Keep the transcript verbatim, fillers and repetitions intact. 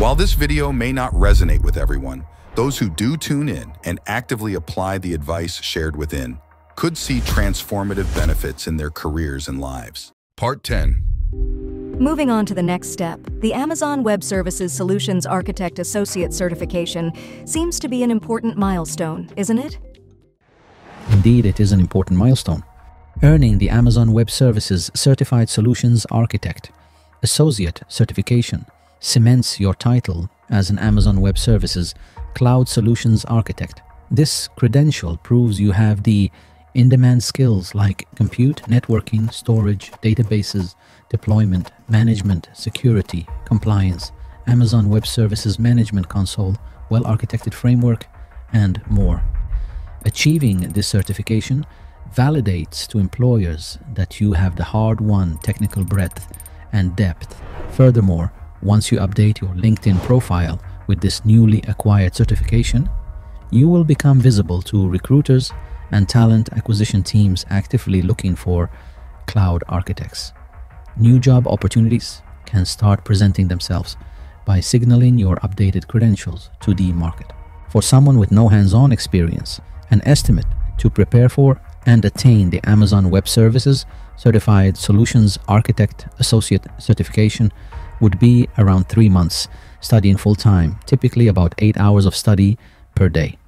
While this video may not resonate with everyone, those who do tune in and actively apply the advice shared within could see transformative benefits in their careers and lives. Part ten. Moving on to the next step, the Amazon Web Services Solutions Architect Associate Certification seems to be an important milestone, isn't it? Indeed, it is an important milestone. Earning the Amazon Web Services Certified Solutions Architect Associate Certification cements your title as an Amazon Web Services Cloud Solutions Architect. This credential proves you have the in-demand skills like compute, networking, storage, databases, deployment, management, security, compliance, Amazon Web Services Management Console, well-architected framework, and more. Achieving this certification validates to employers that you have the hard-won technical breadth and depth. Furthermore, once you update your LinkedIn profile with this newly acquired certification, you will become visible to recruiters and talent acquisition teams actively looking for cloud architects. New job opportunities can start presenting themselves by signaling your updated credentials to the market. For someone with no hands-on experience, an estimate to prepare for and attain the Amazon Web Services Certified Solutions Architect Associate Certification would be around three months studying full-time, typically about eight hours of study per day.